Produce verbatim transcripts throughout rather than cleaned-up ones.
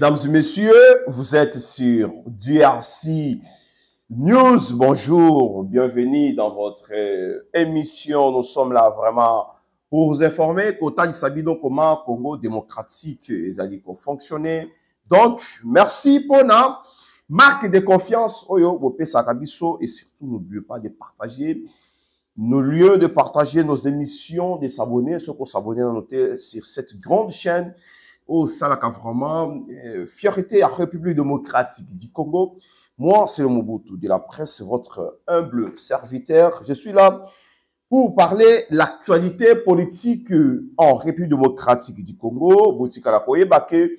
Mesdames et messieurs, vous êtes sur D R C News. Bonjour, bienvenue dans votre émission. Nous sommes là vraiment pour vous informer qu'autant Sabido comment Congo démocratique les alliés ont fonctionné. Donc, merci pour la marque de confiance. Oyo, Bopé Sakabiso, et surtout, n'oubliez pas de partager nos lieux, de partager nos émissions, de s'abonner. Ceux qui s'abonnent à noter sur cette grande chaîne. Oh, ça là, vraiment, euh, fierté à la République démocratique du Congo. Moi, c'est le Mobutu de la presse, votre humble serviteur. Je suis là pour parler de l'actualité politique en République démocratique du Congo. Boutique à la Koyebake.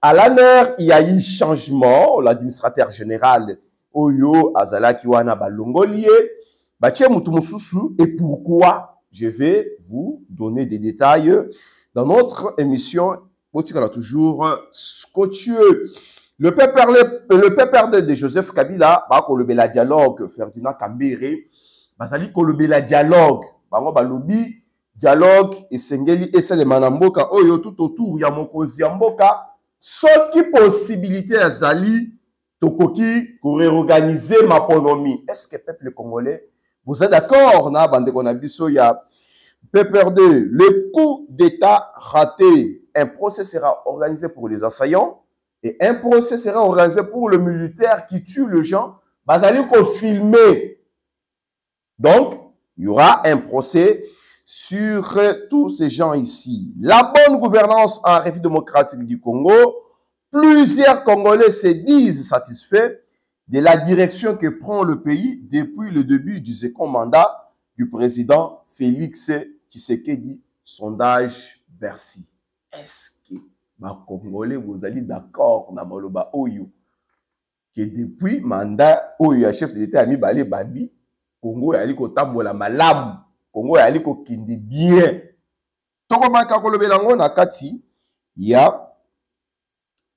À l'A N R, il y a eu changement. L'administrateur général Oyo Azala Kiwana Balongolie. Bache Moutoumoussousou. Et pourquoi? Je vais vous donner des détails dans notre émission. Toujours scottieux. Le P P R D de Joseph Kabila, il y a un dialogue, Ferdinand Kambere, il y a un dialogue, il y a dialogue, et Sengeli, et c'est le Manamboka, Oyo, tout autour, il y a Mokozi Amboka, sauf qui possibilité à Zali, Tokoki, pour réorganiser ma ponomie. Est-ce que le peuple congolais, vous êtes d'accord, na bande Konabiso, il y a P P R D, le coup d'État raté. Un procès sera organisé pour les assaillants et un procès sera organisé pour le militaire qui tue les gens. Bazali qu'on filmer. Donc, il y aura un procès sur tous ces gens ici. La bonne gouvernance en République démocratique du Congo, plusieurs Congolais se disent satisfaits de la direction que prend le pays depuis le début du second mandat du président Félix Tshisekedi. Sondage Bercy. Est-ce que ma Congolais vous allez d'accord na maloba Oyo que depuis mandat Oyo chef de l'État ami balé babi Congo yali ko tambola malamu Congo yali ko kindi bien toko maka ko lobelango na kati ya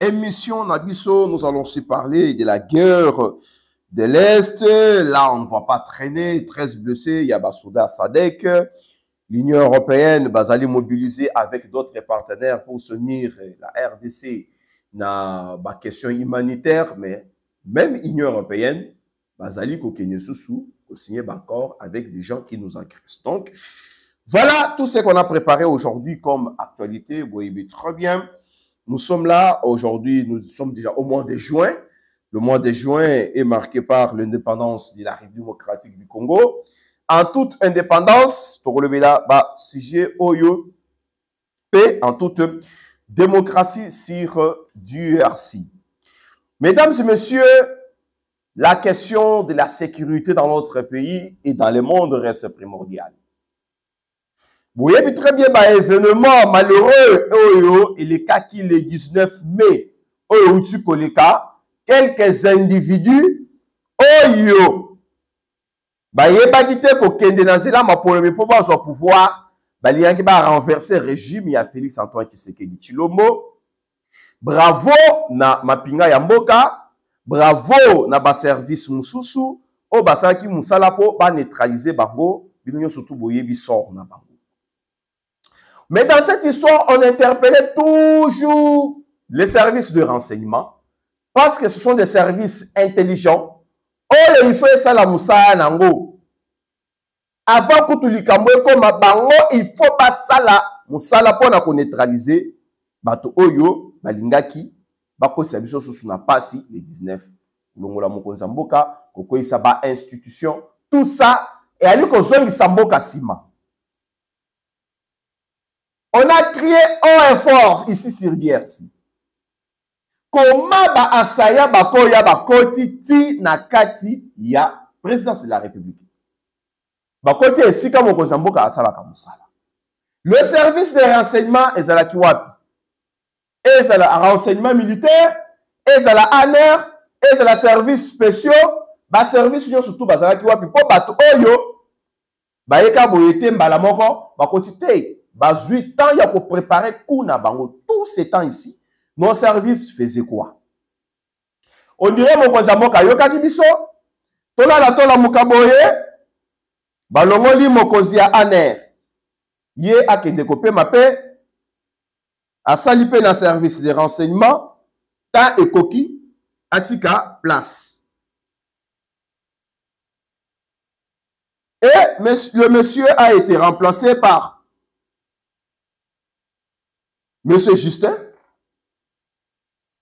émission na biso. Nous allons se parler de la guerre de l'Est. Là on ne va pas traîner. Treize blessés, il y a Bassouda Sadek. L'Union européenne va mobiliser avec d'autres partenaires pour soutenir la R D C dans la question humanitaire, mais même l'Union européenne va signer un accord avec des gens qui nous agressent. Donc, voilà tout ce qu'on a préparé aujourd'hui comme actualité. Vous voyez très bien, nous sommes là aujourd'hui, nous sommes déjà au mois de juin. Le mois de juin est marqué par l'indépendance de la République démocratique du Congo. En toute indépendance, pour relever là, bah, sujet Oyo, paix en toute démocratie sur D R C. Mesdames et messieurs, la question de la sécurité dans notre pays et dans le monde reste primordiale. Vous voyez très bien, bah, événement malheureux, Oyo, et les cas qui, le dix-neuf mai, Oyo, tu connais cas, quelques individus, Oyo, bah, il y a pas dit que Kende Nazela m'a pour le pouvoir, bah, il y a qui va renverser le régime, il y a Félix Antoine Tshisekedi Chilomo. Bravo, na Mapinga Yamboka. Bravo, na ba service Moussousou. O ba sa ki Moussalapo, ba neutraliser Bango. Bino surtout boye bisor na Bango. Mais dans cette histoire, on interpellait toujours les services de renseignement. Parce que ce sont des services intelligents. Oh, il faut ça la moussa nango. Avant que tout le camoué comme à bango, il faut pas ça la moussa la pour qu'on neutraliser. Bato Oyo, Balingaki, Bako Sabiso Susuna Passi, les dix-neuf. Longola Mokonzamboka, Koko Isaba institution, tout ça, et à lui qu'on zongi Samboka Sima. On a crié haut et fort ici sur D R C. Comment ba asaya bako ya bakoti ti nakati ya présidence de la République. Bakoti esika mokozamboka asala kamusala. Le service de renseignement ezala kiwapi. Ezala renseignement militaire, ezala A N R, ezala service spéciaux, ba service nyo surtout bazala kiwapi po bato Oyo. Ba yeka boyete mbala moko bakoti te ba huit ans ya ko préparer kuna bango tout ce temps ici. Nos services faisaient quoi? On dirait mon cousin Moka Yoka Kibiso, Tola la Tola Mukaboye, Balongoli Mokozia Aner, Ye Akende Kopé Mapé, a salipé dans le service de renseignement, ta ekoki atika place. Et le monsieur a été remplacé par monsieur Justin.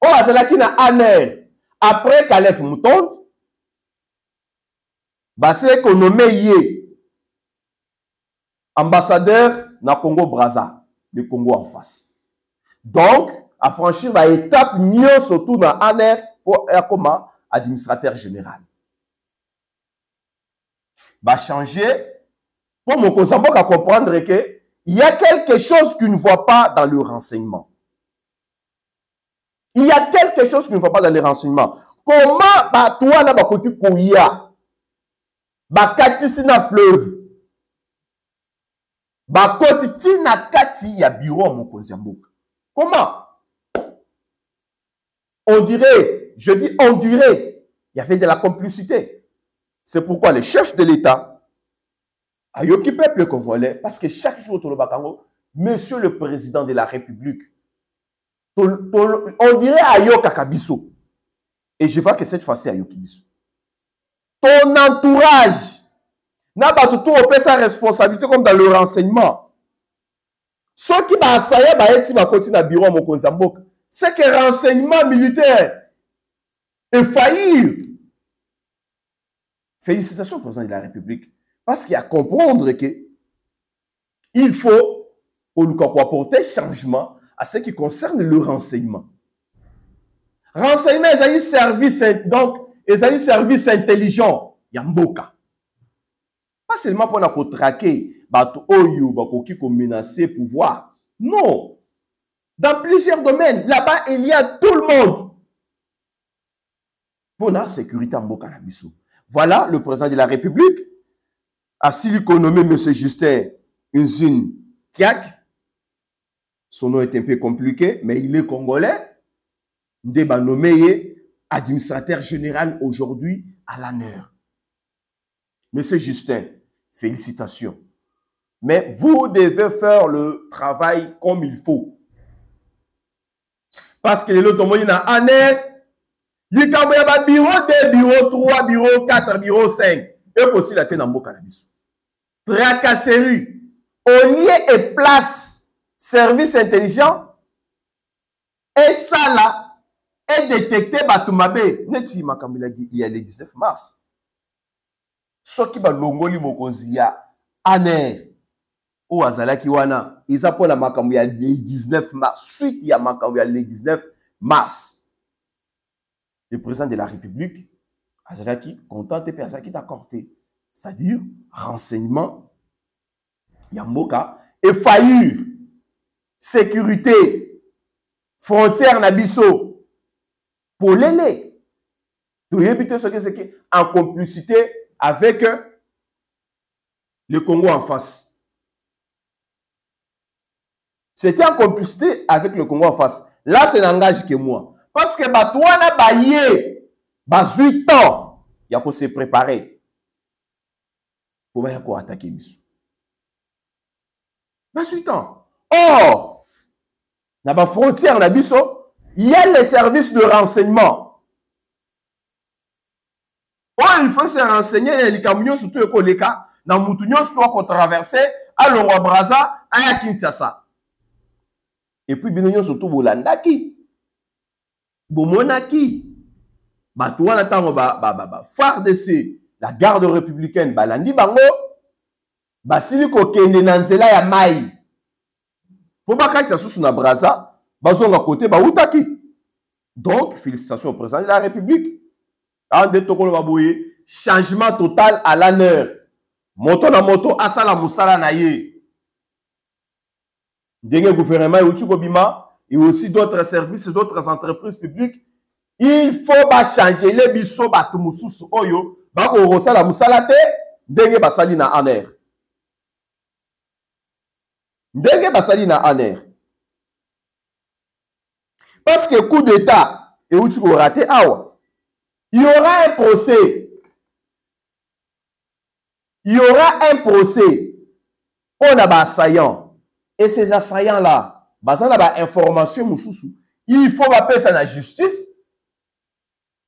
Oh, c'est là qu'il y a A N R. Après Kalef Mouton, bah, c'est qu'on nommé ambassadeur na Congo Braza, le Congo en face. Donc, à franchir la étape mieux surtout dans A N R pour Erkoma, administrateur général. Va changer pour mon à comprendre que il y a quelque chose qu'on ne voit pas dans le renseignement. Il y a quelque chose qu'on ne voit pas dans les renseignements. Comment bah toi là bah côté Kouya, bah Katisina fleuve, bah côté Tina Kati il y a bureau mon Kozambo. Comment? On dirait, je dis on dirait, il y avait de la complicité. C'est pourquoi les chefs de l'État, ayoki peuple congolais, parce que chaque jour, monsieur le président de la République, on dirait ayoka kabiso. Et je vois que cette fois-ci, ayoki biso. Ton entourage n'a pas tout repris sa responsabilité comme dans le renseignement. Ce qui va assailler, va être si ma continue à bureau Mokonzambok, c'est que le renseignement militaire est failli. Félicitations au président de la République. Parce qu'il y a à comprendre qu'il faut apporter changement à ce qui concerne le renseignement. Renseignement, ils ont service, donc, ils ont service intelligent. Il y a Mboka. Pas seulement pour nous traquer, pour menacer le pouvoir. Non. Dans plusieurs domaines, là-bas, il y a tout le monde. Pour la sécurité Mboka, la Bissou. Voilà le président de la République a silicon nommé M. Justin Nzine Kiak. Son nom est un peu compliqué, mais il est congolais. Débat nommé administrateur général aujourd'hui à l'honneur. M. Justin, félicitations. Mais vous devez faire le travail comme il faut. Parce que les autres moyens à l'honneur. Il y a un bureau, deux bureaux, trois bureaux, quatre bureaux, cinq. Et aussi la tête dans le cannabis. Tracasserie. On y est place, service intelligent. Et ça là, est détecté par Toumabé. Neti Makamila dit il y a le dix-neuf mars. Ce qui va l'ongoli mokonzia, Aner, Oyo Azala Kiwana, ils appellent la Makamila le dix-neuf mars. Suite, il y a Makamila le dix-neuf mars. Le président de la République, Azalaki, contenté, et Azalaki d'accordé. C'est-à-dire, renseignement, Yamboka, et faillir, sécurité, frontière Nabisso, pour l'élé. Tout éviter ce que c'est que, en complicité avec le Congo en face. C'était en complicité avec le Congo en face. Là, c'est l'engagement que moi. Parce que bah, toi, na bah, yé, bah, huit ans, il y a qu'on se préparer. Comment il y a qu'on attaquer Bissou? Bah, huit ans. Or, dans la frontière, na Bissou, il y a les services de renseignement. Or, il faut se renseigner, les camions, surtout les collégas, dans les moutons, soit qu'on traverse, à l'Orwa Braza, à Kinshasa. Et puis, bien, surtout, vous l'andaki. Bomonaki, Batouan attend Baba, F A R D C, la garde républicaine, Balandi Bango, Basiliko Kende Nanzela ya Mai. Pour Bakaki Sassou Braza, Bazonga côté Baoutaki. Donc, félicitations au président de la République. En détokolo Babouye, changement total à l'honneur. Moto na moto, Asala Moussala Naye. Dengue gouvernement, Youtubobima. Et aussi d'autres services, d'autres entreprises publiques, il faut pas changer les biso batumususu oyo, bako rosala musalate, ndenge basali na aner. Ndenge basali na aner. Parce que coup d'état, et où tu vas rater, awa, il y aura un procès. Il y aura un procès. On a des assaillants. Et ces assaillants-là, basant la information, il faut appeler ça la justice.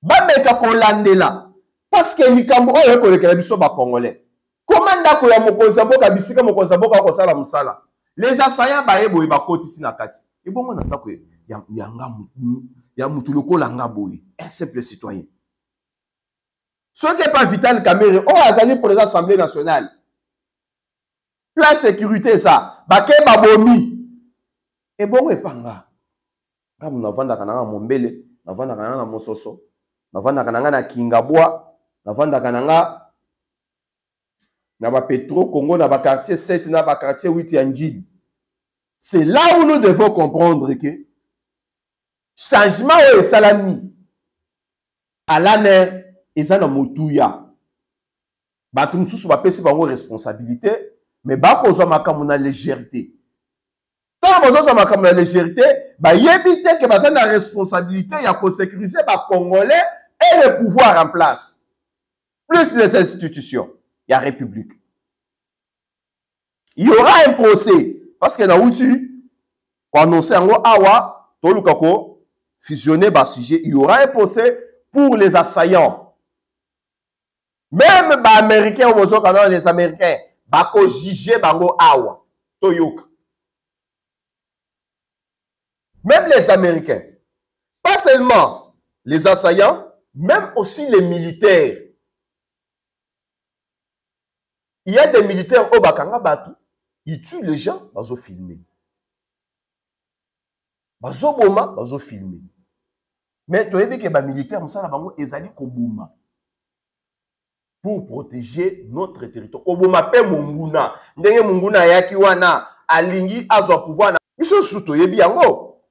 Ba meka kolandela parce que likambo oyo ko lekela biso ba congolais. Komanda ko la mokonza boka bisika mokonza boka ko sala musala. Les assaillants ba yebo ba koti tina kati. E bongo na tako ya nga ya mutu lokola nga boyi. Un simple citoyen. Ce qui n'est pas Vital Kamerhe, on a allé pour les assemblées nationales. La sécurité, ça. Baké babomi. Et bon, et panga. Quand on a vendu à mon belle, on a vendu à mon soso, on a vendu à Kingaboa, on a vendu à Naba Petro, Congo, Naba quartier sept, Naba quartier huit, Yandjili. C'est là où nous devons comprendre que changement et salami à l'année. Et ça, dans Moutouya, tout le monde a une responsabilité, mais il y a une légèreté. Quand il y a une légèreté, il y a une responsabilité, il y a une sécurité, les Congolais et le pouvoir en place. Plus les institutions, il y a la République. Il y aura un procès, parce que dans l'outil, quand on annonce en Awa, tout le monde fusionner le sujet, il y aura un procès pour les assaillants. Même les Américains, les Américains, ils jugent bango awa, toyoka. Même les Américains, pas seulement les assaillants, même aussi les militaires. Il y a des militaires au Bakanga Batu, ils tuent les gens, ils ont filmé. Ils ont boma, ils ont filmé. Mais tu as dit que les militaires, ils ont kobuma. Pour protéger notre territoire. Oboma pe munguna, ndenge munguna yaki wana alingi azwa pouvoir. Biso suto yebi yango.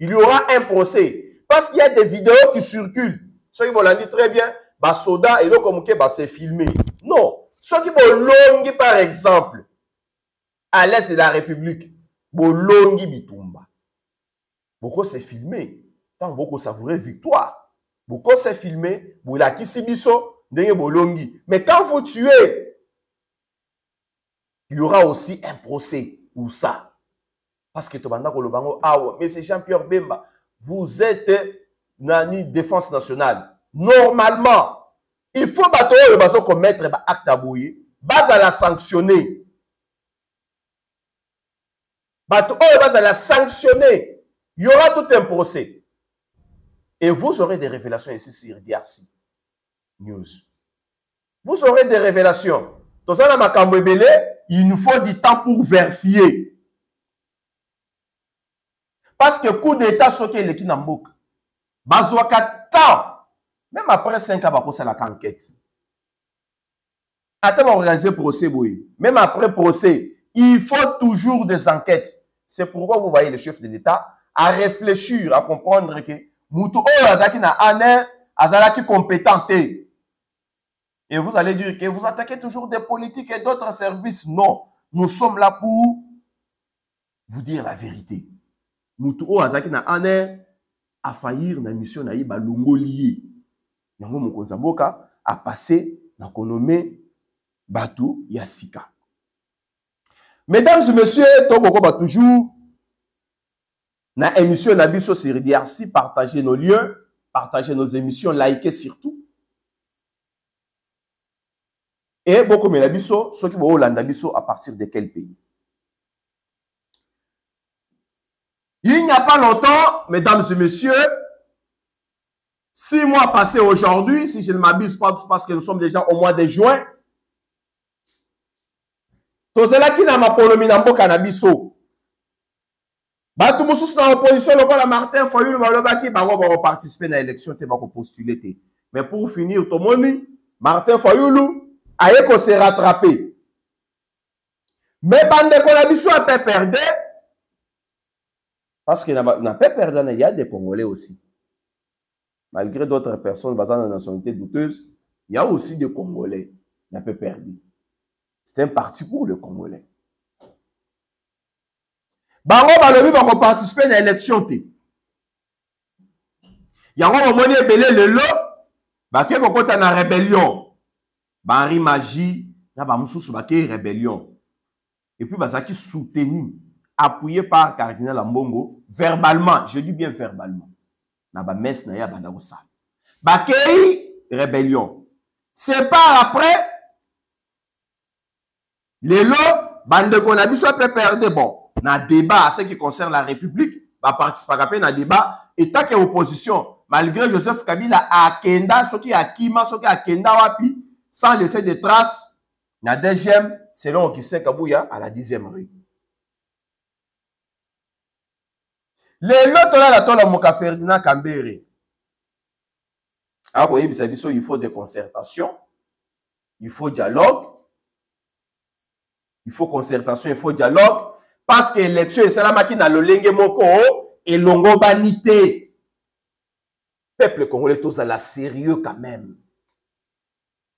Il y aura un procès parce qu'il y a des vidéos qui circulent. Ceux qui vont dit très bien, bah soda et l'eau comme que bah c'est filmé. Non, ceux qui vont longi par exemple à l'est de la République, bon longi bitumba. Beaucoup c'est filmé. Tant beaucoup savourer victoire. Beaucoup c'est filmé. Boula qui sibiso. Mais quand vous tuez, il y aura aussi un procès pour ça. Parce que mais c'est Jean-Pierre Bemba, vous êtes nani défense nationale. Normalement, il faut battre le commettre un acte à bouiller, base à la sanctionner. Battre base à la sanctionner. Il y aura tout un procès. Et vous aurez des révélations ici sur D R C. News. Vous aurez des révélations. Dans ça, il nous faut du temps pour vérifier. Parce que coup d'État, ce qui est le Kinambouk, même après cinq ans, il y a la enquête. Attends, on va organiser le procès. Même après le procès, il faut toujours des enquêtes. C'est pourquoi vous voyez le chef de l'État à réfléchir, à comprendre que Moutou Oyo na Aner, Azala qui compétente. Et vous allez dire que vous attaquez toujours des politiques et d'autres services. Non, nous sommes là pour vous dire la vérité. Moutouo Azaki na aner a failli na mission na iba longolié. Yango mokonzamboka a passé na konomé Batu Yassika. Mesdames et messieurs, tokoko ba toujours na émission na biso sur D R C, partagez nos lieux, partagez nos émissions, likez surtout. Et beaucoup de biso, ceux qui vont au Landabiso, à partir de quel pays? Il n'y a pas longtemps, mesdames et messieurs, six mois passés aujourd'hui, si je ne m'abuse pas, parce que nous sommes déjà au mois de juin. Tozela qui n'a pas polomé dans le cannabiso. Batou Moussous dans l'opposition, le col à Martin Fayulu, le Baki, va participer à l'élection, il va postuler. Mais pour finir, tout le monde, Martin Fayulu, aïe qu'on s'est rattrapé. Mais bande qu'on a dit à P P R D, parce que dans P P R D, il y a des Congolais aussi. Malgré d'autres personnes basées dans la nationalité douteuse, il y a aussi des Congolais dans P P R D. C'est un parti pour le Congolais. Bango Balobi va participer à l'élection. Il y a un moment belé le lot, il y a une rébellion. Henry Maji, il y a une rébellion. Et puis, il y a soutenu appuyé par Cardinal Ambongo, verbalement, je dis bien verbalement, na ba messe na ya bandarosa. Bakei rébellion. C'est par après les lots bande qu'on a dit ça peut perdre bon. Na débat à ce qui concerne la République, va participer na débat et tant que opposition malgré Joseph Kabila a Kenda, ce qui a Kima, ce qui a Kenda wapi sans laisser de traces na deuxième selon qui sait Kabouya à la dixième rue. Les lots là la tola moka Ferdinand Kambere. Alors, il faut des concertations, il faut dialogue, il faut concertation, il faut dialogue, parce que l'élection est la machine à l'olenge moko et l'ongobanité. Peuple congolais, tous à la sérieux quand même.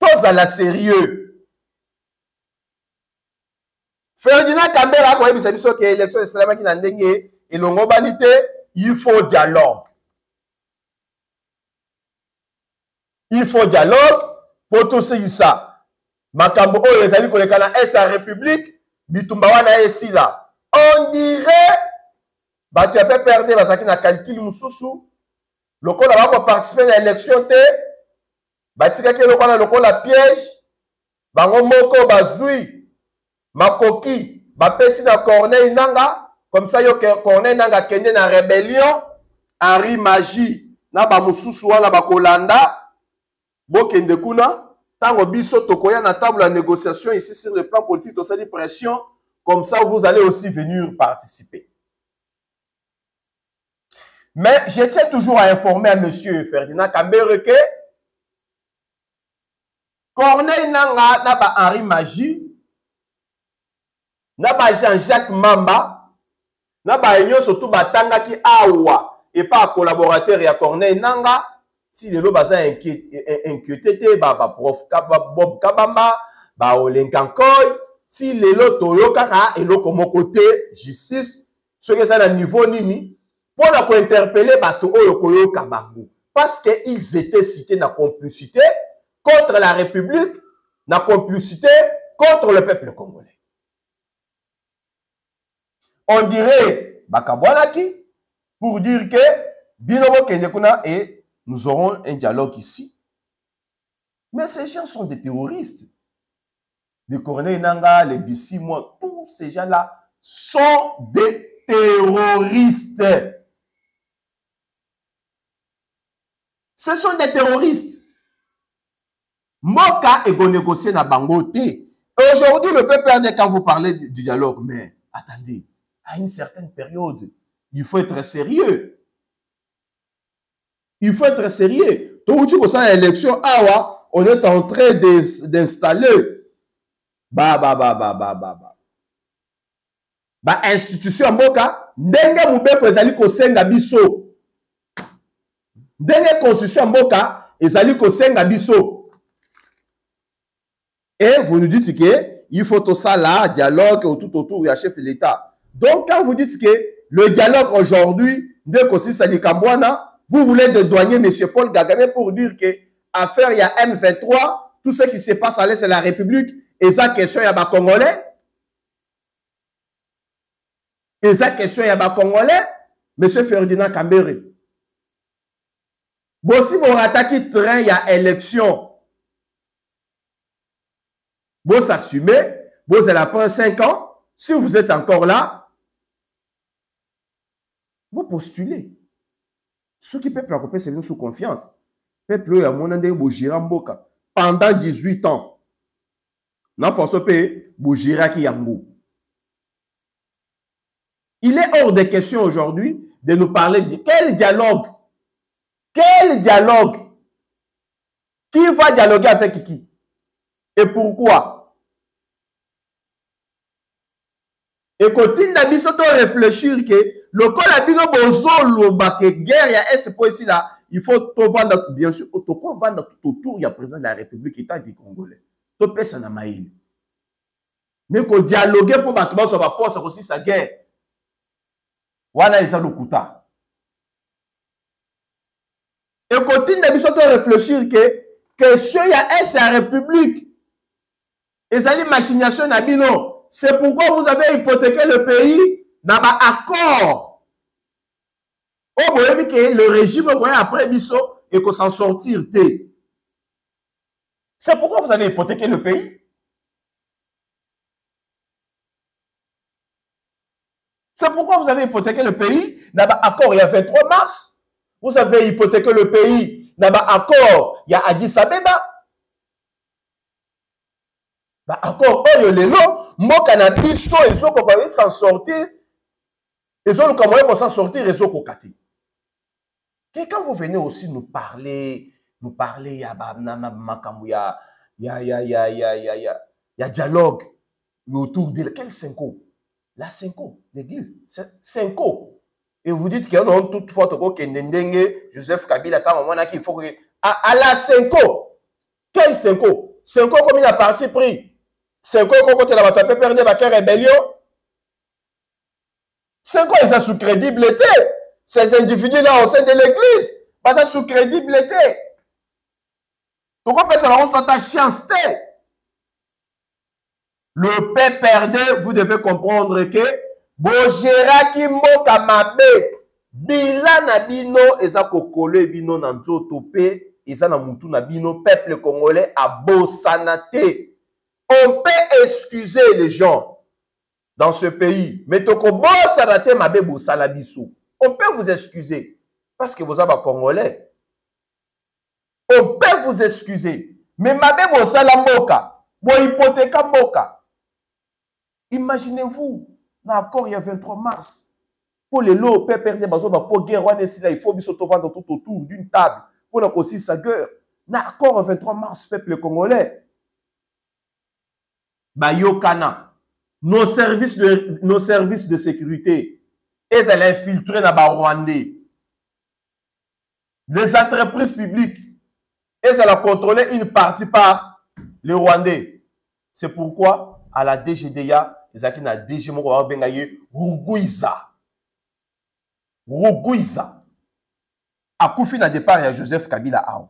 Tous à la sérieux. Ferdinand Kambere, vous voyez, c'est que l'élection est la machine à l'olenge et l'ongobanité, il faut dialogue. Il faut dialogue pour tout ce qui ça. Makambo oyo ezali koleka na esa république bitumba wana esila. On dirait batu ya P P R D bazaki na calcul mususu lokola bako participer na élection te batikaki lokola lokola piège bango moko bazui makoki bapesi na Corneille Nangaa comme ça yo Corneille Nangaa kende na rébellion Henry Maji na ba mususu wana bakolanda. Bokende kuna, tango biso tokoya na table la négociation ici sur le plan politique, tout ça dit pression, comme ça vous allez aussi venir participer. Mais je tiens toujours à informer à monsieur Ferdinand Kambere que Corneille Nangaa na ba Henry Maji, na ba Jean-Jacques Mamba, na ba union surtout batanga ki awa et pas collaborateur ya Corneille Nangaa. Si les lots sont inquiétés, Prof Bob Kabamba, Olenkankoy, si les lots Toyokara et l'autre mon côté, justice, ce que ça a niveau nini, pour interpeller Oyo Kabambo. Parce qu'ils étaient cités dans la complicité contre la République, dans la complicité contre le peuple congolais. On dirait, Bakabwanaki, pour dire que Binobo Kendekuna est. Nous aurons un dialogue ici. Mais ces gens sont des terroristes. Les Corneille Nangaa, les Bissi, moi, tous ces gens-là sont des terroristes. Ce sont des terroristes. Moka est bon négocier na Bangote. Aujourd'hui, le P P R D, quand vous parlez du dialogue, mais attendez, à une certaine période, il faut être sérieux. Il faut être sérieux. Tout le monde a l'élection. On est en train d'installer. Bah, bah, bah, bah, bah, bah, bah. Bah, institution, Mboka. Ndenge Moubeko ezali kosenga biso. Ndenge constitution, Mboka ezali kosenga biso. Et vous nous dites que il faut tout ça là, dialogue tout autour du chef de l'État. Donc, quand vous dites que le dialogue aujourd'hui, dès qu'on s'est dit Kambwana, vous voulez dédouaner M. Paul Kagame pour dire que affaire il y a M vingt-trois, tout ce qui se passe à l'est de la République, et ça question il y a des Congolais. Et ça question il y a des Congolais, M. Ferdinand Kambere. Bon, si vous attaquez train, il y a élection. Vous s'assumez, vous allez prendre cinq ans, si vous êtes encore là, vous postulez. Ce qui peuple a c'est nous sous confiance. Peuple a mon andé bojiramboka pendant dix-huit ans. Nan force pe bojira ki yango. Il est hors de question aujourd'hui de nous parler de quel dialogue. Quel dialogue? Qui va dialoguer avec qui? Et pourquoi? Et continue de réfléchir que le col a dit que guerre est pour ici là, il faut tout vendre, bien sûr, tout vendre tout autour, il y a président de la République et du Congolais. Tout pèse en amaïne. Mais qu'on dialogue pour battre sur la poste aussi sa guerre. Voilà, ils ont le kouta. Et continue de réfléchir que, que ceux qui est la République, ils ont les machinations à Bino. C'est pourquoi vous avez hypothéqué le pays. dans l'accord, le régime après Bissot et qu'on s'en sortir. C'est pourquoi vous allez hypothéquer le pays. C'est pourquoi vous avez hypothéqué le pays. Dans l'accord, il y a vingt-trois mars. Vous avez hypothéqué le pays. Dans l'accord, il y a Addis Abeba. D'accord, oh, les noms, mon cannabis, ils sont capables de s'en sortir, ils ont capables de s'en sortir, ils sont cocatés. Et quand vous venez aussi nous parler, nous parler, il y a il y a dialogue autour de quel Cinco? La Cinco, l'église, Cinco. Et vous dites qu'il y a toutefois que Joseph Kabila, il faut que à la Cinco, quel Cinco? Cinco comme il a parti pris. Cinco côté la bataille P P R D ba rébellion. Cinco ils ont sous crédibilité. Ces individus là au sein de l'église, pas ça sous crédibilité. Pourquoi parce que la honte ta chance. Le P P R D, vous devez comprendre que Bojera ki mboka mabe bila na bino eza kokole bino na nzoto pe eza na mutu na bino peuple congolais abosanate. On peut excuser les gens dans ce pays. Mais on peut vous excuser. Parce que vous êtes Congolais. On peut vous excuser. Mais imaginez-vous, l'accord il y a vingt-trois mars. Pour les lots, pour perdre pour guerre, il faut se vendre tout autour d'une table. Pour la aussi sa guerre. L'accord vingt-trois mars, peuple congolais. Bayokana, nos services de nos services de sécurité, ils allaient infiltrer dans le Rwandais. Les entreprises publiques, ils allaient contrôler une partie par les Rwandais. C'est pourquoi à la D G D A, ils ont la D G Moko Bengaye Ruguiza, Ruguiza. À Koufi na départ il y a Joseph Kabila Aou.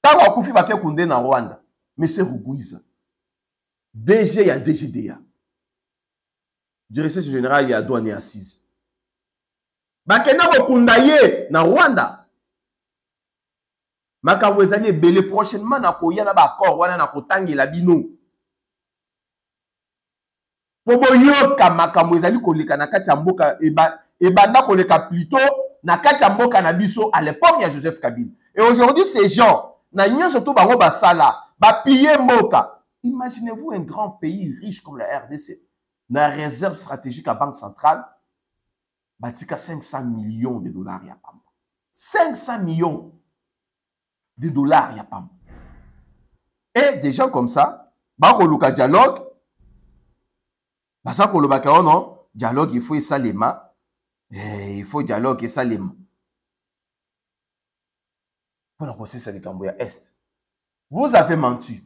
Tant à Koufi va kekundé dans Rwanda. Mais c'est Ruguiza. D G, il y a D G D A. Direction générale, il y a douane et assise. Bakena Rokundaye, na Rwanda. Makawezani, belé prochainement, na koya na bakor, wana na kotangi la bino. Poboyoka, makamwezali koleka na kati ya mboka, ebanda koleka plutôt, na kati ya mboka na biso, à l'époque, il y a Joseph Kabila. Et aujourd'hui, ces gens, na nyon soto bango basala. Imaginez-vous un grand pays riche comme la R D C, dans la réserve stratégique à Banque Centrale, bâti à cinq cents millions de dollars. cinq cents millions de dollars. Et des gens comme ça, ils dialogue, dialogue, il faut ça les mains, il faut dialogue et ça les mains. Pour la procession de Camboya Est. Vous avez menti.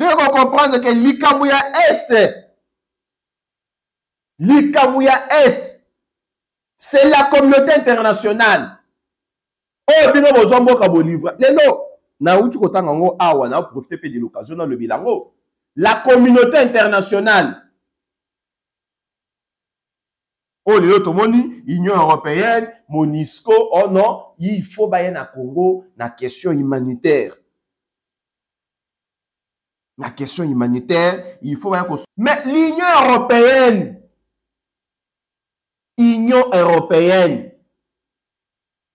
Donc, on comprend que l'Ikamouya Est, l'Ikamouya Est, c'est la communauté internationale. Oh, bien, vous avez beaucoup de livres. Les lots, nous avons profité de l'occasion dans le bilan. La communauté internationale. Oh, les autres, l'Union européenne, MONUSCO, oh non, il faut bailler na Congo, na question humanitaire. La question humanitaire, il faut bailler. Mais l'Union européenne, Union européenne,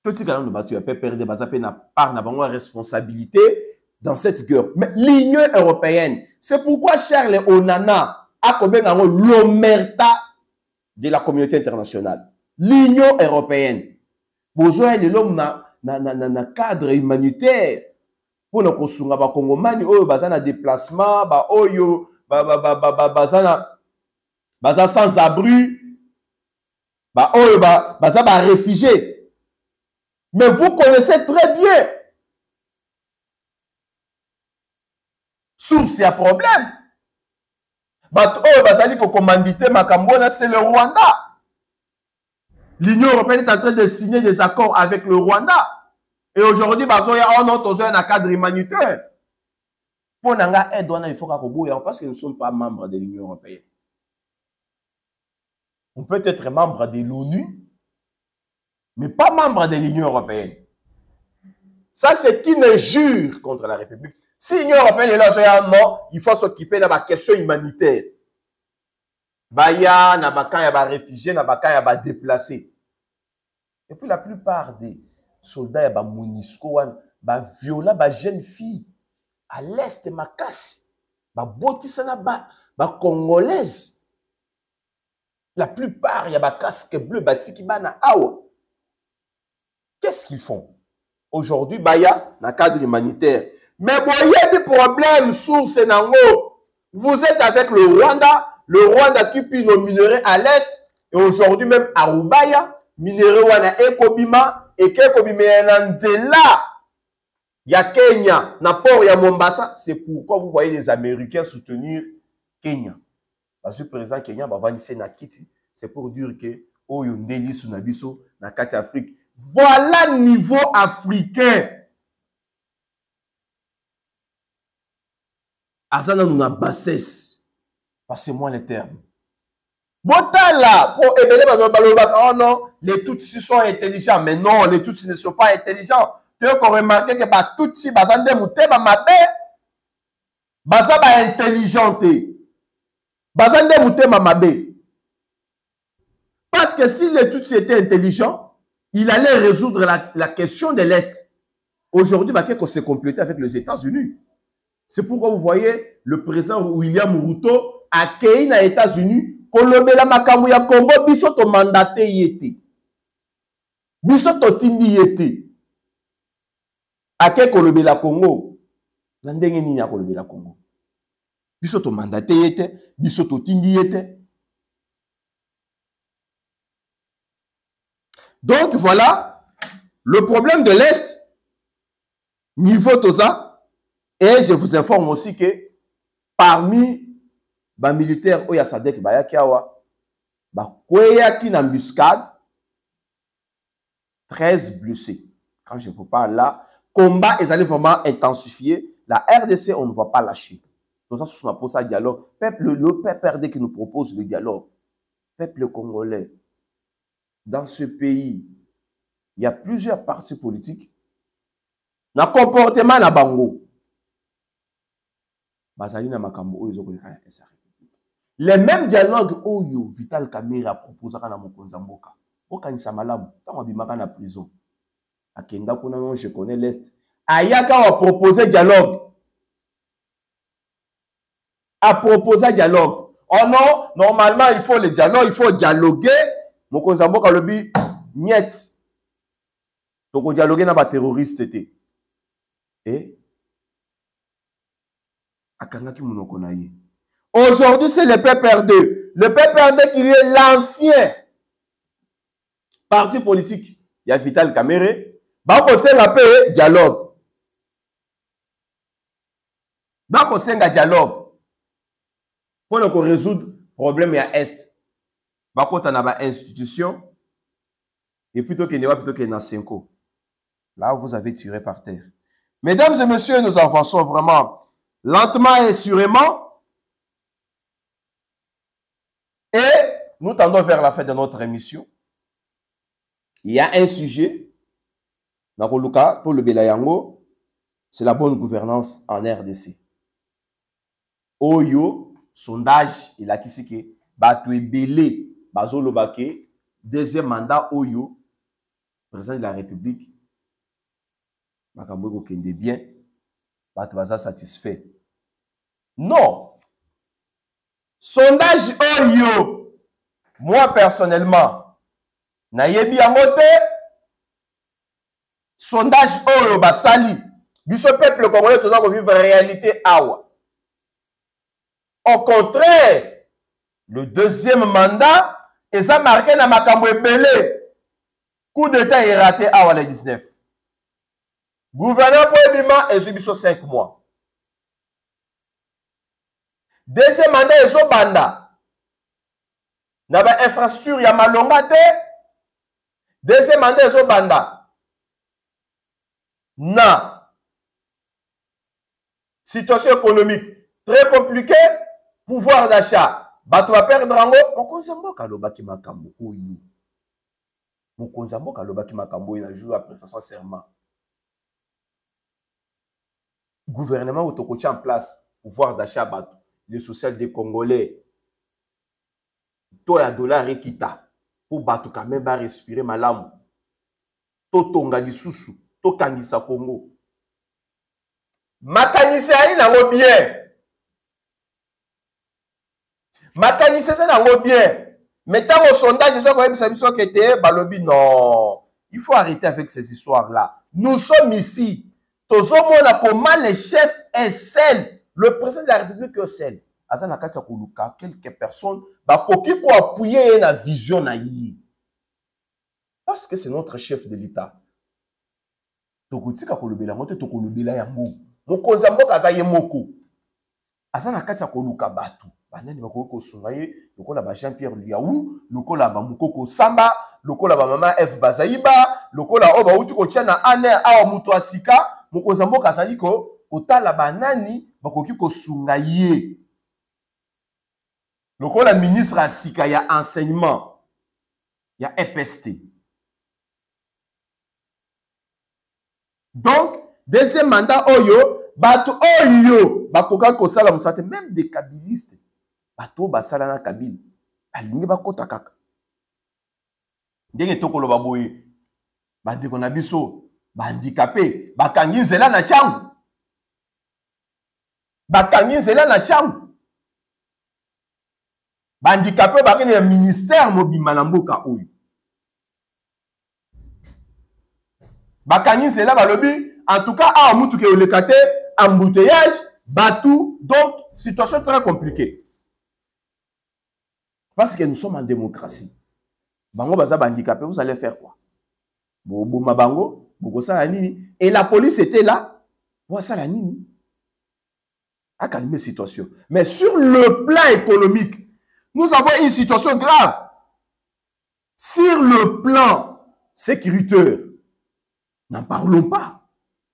tout ce que nous battons, il peut perdre la part de la responsabilité dans cette guerre. Mais l'Union européenne, c'est pourquoi Charles Onana a commis l'omerta de la communauté internationale. L'Union européenne. Besoin de l'homme dans un cadre humanitaire. Pour nous construire un Congomani, un déplacement, un sans-abri, un réfugié. Mais vous connaissez très bien. Source à problème. C'est le Rwanda. L'Union européenne est en train de signer des accords avec le Rwanda. Et aujourd'hui, il y a un autre cadre humanitaire. Pour nous aider, il faut que nous soyons parce que nous ne sommes pas membres de l'Union européenne. On peut être membre de l'ONU, mais pas membre de l'Union européenne. Ça, c'est une injure contre la République. Si l'Union européenne est là, non, il faut s'occuper de la question humanitaire. Il y a des réfugiés, il y a des déplacés. Et puis la plupart des soldats, il y a des monisco, il y a des violents, des jeunes filles. À l'est, il y a des botissana, des congolaises. La plupart, il y a des casques bleus, des qui sont awa. Qu'est-ce qu'ils font? Aujourd'hui, il y a un cadre humanitaire. Mais vous voyez des problèmes sur Sénango. Vous êtes avec le Rwanda, le Rwanda qui pille nos minerais à l'est, et aujourd'hui même à Rubaya, minerais wana ekobima, et kekobima là. Il y a Kenya, na port ya Mombasa, c'est pourquoi vous voyez les Américains soutenir Kenya. Parce que le président Kenya va vanir na Kiti, c'est pour dire que oyo ndeli sunabiso na Kati Afrique. Voilà niveau africain. Azana nous a bassesse. Passez-moi les termes. Botala, pour ébeler, oh non, les Tutsis sont intelligents. Mais non, les Tutsis ne sont pas intelligents. Tu as remarqué que les Tutsis, Bazande Mouté, Bamabé, Bazaba intelligente. Bazande Mouté, Bamabé. Parce que si les Tutsis étaient intelligents, il allait résoudre la, la question de l'Est. Aujourd'hui, bah, qu'on s'est complété avec les États-Unis. C'est pourquoi vous voyez le président William Ruto accueilli dans les États-Unis. Kolobela Makamouya Congo, bisoto mandaté yété. Bisoto tindi yété. Ake Kolobela Congo. Nandenge ni ya Kolobela Congo. Bisoto mandaté yété. Bisoto tindi yété. Donc voilà le problème de l'Est, niveau Tosa, et je vous informe aussi que parmi les militaires, il y a Sadek, il y a Kiawa, il y a une embuscade, treize blessés. Quand je vous parle là, combat, ils allaient vraiment intensifier. La R D C, on ne va pas lâcher. Donc ça, c'est pour ça, dialogue. Peuple, le P P R D qui nous propose le dialogue, peuple congolais. Dans ce pays, il y a plusieurs partis politiques. Dans le comportement de Bango, les mêmes dialogues où Vital Kamerhe a proposé à Mokonzamboka. Quand il s'est malade, quand il est en prison, à Kenda, je connais l'Est. Ayaka a proposé dialogue. A proposé dialogue. Oh non, normalement, il faut le dialogue, il faut dialoguer. Mokonzamboka lobi niet. Donc on dialoguait na ba terroriste té. Et akanga ki monoko na ye. Aujourd'hui, c'est le P P R D. Le P P R D qui est l'ancien parti politique. Il y a Vital Kamerhe. Bako senga pe dialogue. Bako senga dialogue. Pour qu'on résoudre problème ya est. Par contre, on a une institution et plutôt qu'il n'y a plutôt qu'il n'y a cinco. Là, vous avez tiré par terre. Mesdames et messieurs, nous avançons vraiment lentement et sûrement et nous tendons vers la fin de notre émission. Il y a un sujet, c'est la bonne gouvernance en R D C. Oyo, sondage, il a qui c'est qui est belé. Bazolo Baké, deuxième mandat Oyo, président de la République, Makambo Kende bien, Batbaza satisfait. Non. Sondage Oyo, moi personnellement, Nayebi Angote, sondage Oyo Basali, du ce peuple congolais, tout ça qu'on vit réalité Awa. Au contraire, le deuxième mandat. Et ça marqué dans ma cambrébelé. Coup d'état est raté à le dix-neuf. Gouverneur premièrement est subi sur cinq mois. Deuxième mandat est sur banda. N'a pas infrastructure ya malongate. Deuxième mandat est sur banda. Non. Situation économique très compliquée. Pouvoir d'achat. Bato va perdre en haut. Mokonzi mboka alobaki makambo oyo. Mokonzi mboka alobaki makambo oyo na jour après sa serment. Gouvernement autocoché en place, pouvoir d'achat bato, le social des Congolais. To ya dollar ekita pour bato quand même ba respirer malamu. To tonga lisusu, to kangisa Congo. Makanisa ali nango bien. Makanisa ça nango bien. Mettant au sondage, c'est ça qu'on a qui était balobi non. Il faut arrêter avec ces histoires-là. Nous sommes ici. Tozomona comment les chefs est celle, le président de la République est celle. Azana katsa kuluka quelques personnes ba koki ko appuyer na vision na yi. Parce que c'est notre chef de l'État. Tokutika kolobela moto tokolobela ya mo. Mokonza mboka za yemoko. Azana katsa kuluka batu. Banani bako ko surveiller lokola ba Jean-Pierre Liaou, lokola ba mukoko Samba, lokola ba mama F Bazaiba, lokola oba uti ko tchana A N R a muto asika, mokonza mboka za liko otala banani bakoki ko sungaye. Lokola ministre asika ya enseignement ya E P S T. Donc deuxième mandat oyo, bato oyo bakoka ko sala musate même des kabilistes. Bato basala na kabine alingi bakota kaka ndenge tokolo baboye bandeko na biso bandikape bakangi nzela na changu bakangi nzela na changu bandikape bakene ya ministère mobima na mboka oyo bakangi nzela balobi en tout cas a mutuke oleka te embouteillage batu donc situation très compliquée. Parce que nous sommes en démocratie. Bango baza handicapé, vous allez faire quoi? Boma bango, bokosa la nini. Et la police était là, bokosa la nini. A calmer la situation. Mais sur le plan économique, nous avons une situation grave. Sur le plan sécuritaire, n'en parlons pas.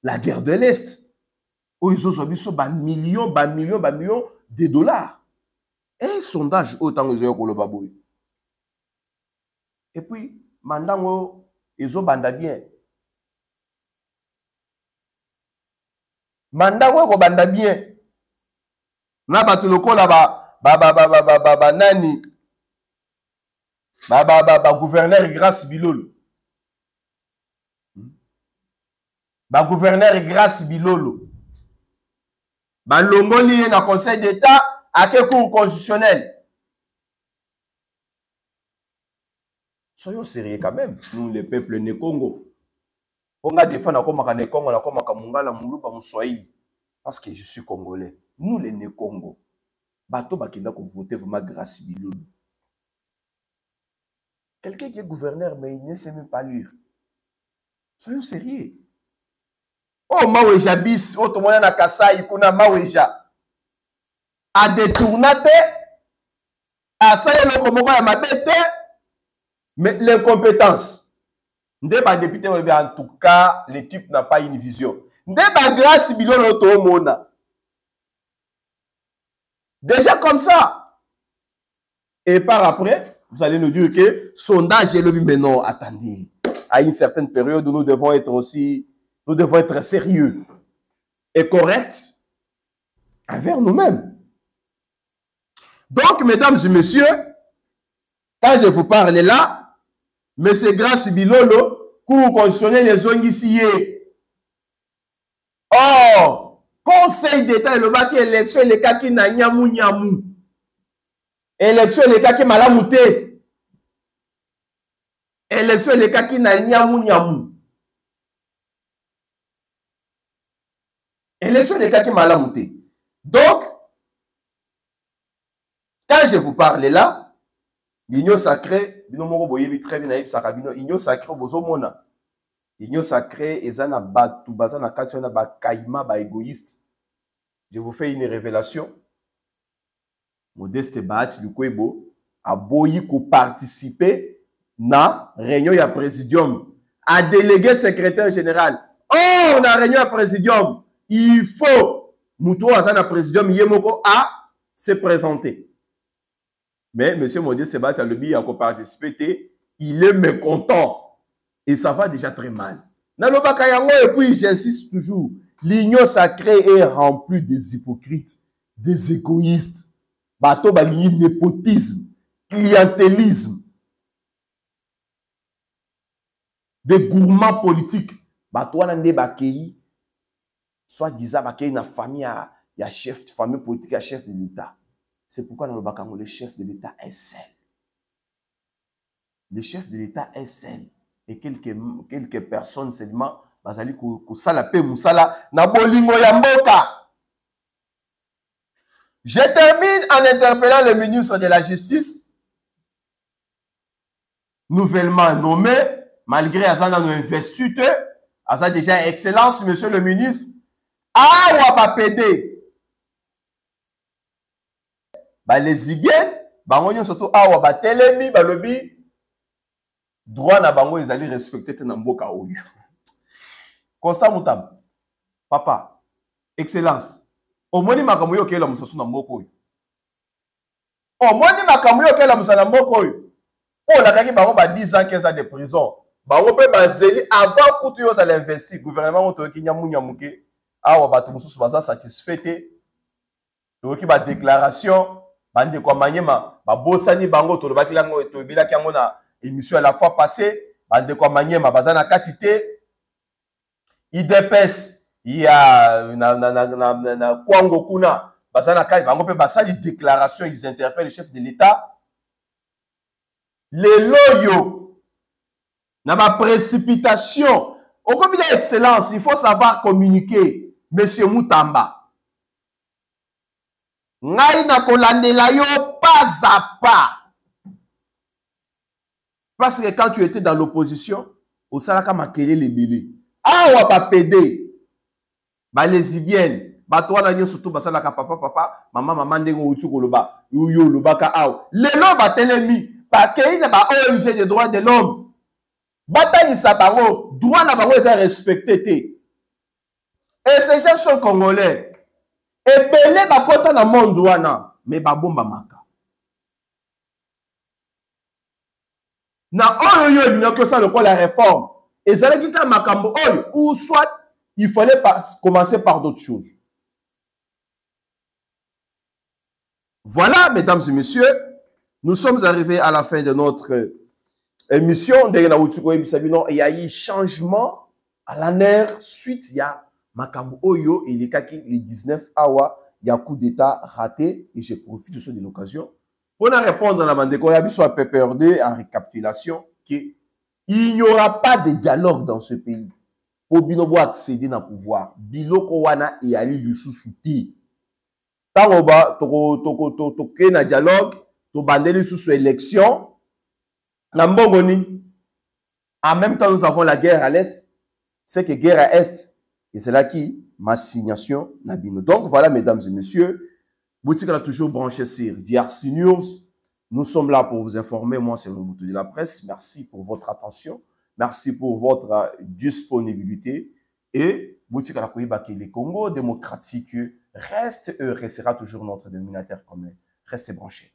La guerre de l'Est, où ils ont mis des millions, des millions, des millions de dollars. Un sondage autant que Kolobaboy. Et puis, mandango ezo banda bien. Mandango ko banda bien. Na batu lokola ba ba ba ba ba ba ba nani. Ba ba ba ba gouverneur Grace Bilolo. Ba gouverneur Grace Bilolo. Ba longoli na conseil d'état. À quel cours constitutionnel? Soyons sérieux quand même. Nous, les peuples du Congo. On a défendu comme un Congo, comme un Mungala, Muluba, Moussouaï. Parce que je suis Congolais. Nous, les Né-Congo. Bato Bakina, qu'on vote vraiment grâce à Biloulou. Quelqu'un qui est gouverneur, mais il ne sait même pas lire. Soyons sérieux. Oh, Maweja bis, oh, tout le monde a Kassai, Kuna Maweja. A détourner, à ça y est, le à ma bête, mais l'incompétence. Débat député, en tout cas, le type n'a pas une vision. Débat grâce, il y a l'autre monde. Déjà comme ça. Et par après, vous allez nous dire que sondage est le but, mais non, attendez. À une certaine période où nous devons être aussi, nous devons être sérieux et corrects envers nous-mêmes. Donc, mesdames et messieurs, quand je vous parle là, M. Grace Bilolo, cours constitutionnel les zones ici. Or, Conseil d'État, le bac élection, les cas qui n'a nyamou nyamou. Élection, les cas qui malamouté. Élection, les cas qui n'a nyamou nyamou. Élection, les cas qui malamouté. Donc, quand je vous parle là, l'union sacrée, l'union sacrée, l'union sacrée, je vous fais une révélation. Modeste Bat, Lukwebo, a boyi ko participer na réunion ya présidium, a délégué secrétaire général. Oh, na réunion ya présidium, il faut, Mouto Azana présidium, Yemoko a se présenter. Mais M. Modier Sebastien Lobi a participé, il est mécontent. Et ça va déjà très mal. Et puis, j'insiste toujours, l'union sacrée est remplie des hypocrites, des égoïstes, de népotisme, clientélisme, des gourmands politiques. Soit disant qu'il y a une famille, il y a chef de famille politique, il y a chef de l'État. C'est pourquoi dans le le chef de l'État est seul. Le chef de l'État est seul. Et quelques, quelques personnes seulement, basali ko sala pe musala na bolingo ya mboka. Je termine en interpellant le ministre de la Justice, nouvellement nommé, malgré Azana nos investitures, Azana déjà excellence, monsieur le ministre, ah ou pas pédé. Bah les zigues, bah on y surtout ah ou pas télémi, bah lobby. Droit na bango ils allaient respecter te namboka oyo. Constant Moutam, papa, excellence. Au moins makamu yo ke la musasu namboka oyo. Au moins makamu yo ke la musasu namboka oyo. Oh la kaki bango ba dix ans quinze ans de prison. Bango pe ba zeli avant kutu yo za l'investir gouvernement to ki nyamu nyamuke. Awa ba tumususu baza satisfaite. To ki ba déclaration, bande ko manyema, ba bosani bango to ba kilango to bila ki ngona. Émission à la fois passée, bande comme manière ma bazana quantité, il dépèse, il y a na na na na na Kwango kuna, bazana kai, bango pe basali déclaration, ils interpellent le chef de l'État. Les loyaux, na ma précipitation, au comité d'excellence, il faut savoir communiquer, Monsieur Moutamba. Ngai na kolandela yo pas à pas. Parce que quand tu étais dans l'opposition, au Salaka Makele les bébés. Ah, on va pédé. Bah, les Ibiennes. Bah, toi, là, surtout, bah, Salaka, papa, papa, maman, maman, n'est-ce pas, ou l'oba. Ou yo, l'oba, ka, ah. Les lois, bah, télémi. Bah, kéine, bah, oh, usé des droits de l'homme. Bataille, ça, bah, oh, droit, là, bah, oh, ils ont respecté. Et ces gens sont congolais. Et belé, bah, content, dans le monde, droit, là. Mais, bah, bon, bah, maka. Na oyo yo que ça le quoi la réforme et ça les quitte à Makambo oyo ou soit il fallait pas commencer par d'autres choses. Voilà mesdames et messieurs, nous sommes arrivés à la fin de notre émission de la Outuko Ebisabino. Il y a eu changement à l'A N R suite il y a Makambo oyo et les kaki les dix-neuf awa il y a coup d'état raté et je profite de ça de l'occasion. Pour répondre à la bande de Koyabiso à P P R D en récapitulation, qu'il n'y aura pas de dialogue dans ce pays. Pour Binobo accéder dans le pouvoir, Biloko Wana et Ali Lussou Souti. Taroba, Toko, Toko, Toko, Toko, Kena dialogue, Tobandeli sous élection, Nambongoni. En même temps, nous avons la guerre à l'Est. C'est que guerre à Est. Et c'est là qui, ma signation, Nabino. Donc voilà, mesdames et messieurs. Boutique a toujours branché sur D R C News. Nous sommes là pour vous informer. Moi, c'est le Mobutu de la presse. Merci pour votre attention. Merci pour votre disponibilité. Et Boutique à la Kouibaki, le Congo démocratique reste et restera toujours notre dénominateur commun. Restez branchés.